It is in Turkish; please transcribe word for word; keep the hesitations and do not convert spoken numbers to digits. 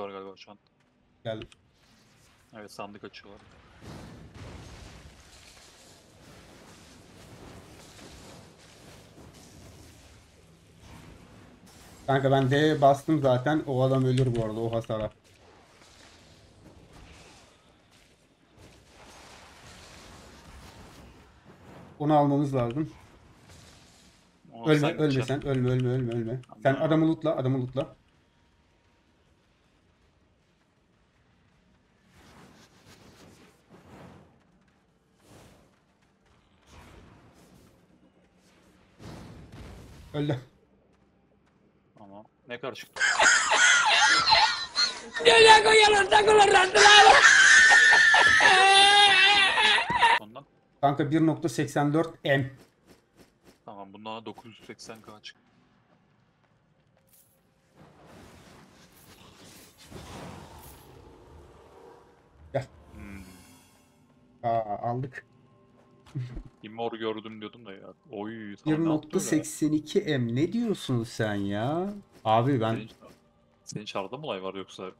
açıyorlar galiba şu an. Geldim. Evet, sandık açıyorlar. Kanka ben D'ye bastım zaten. O adam ölür bu arada o hasara. Onu almamız lazım. Onu ölme, ölme geçer. Sen. Ölme, ölme, ölme, ölme. Anladım. Sen adamı lootla, adamı lootla. Öldü. Ama ne karışık. Kanka bir nokta seksen dört M. Tamam, bundan dokuz yüz seksen K çık. Gel. Hmm. Aa, aldık. Mor gördüm diyordum da ya. bir nokta seksen iki M ne diyorsun sen ya? Abi ben... Senin, senin çarda mı olay var yoksa?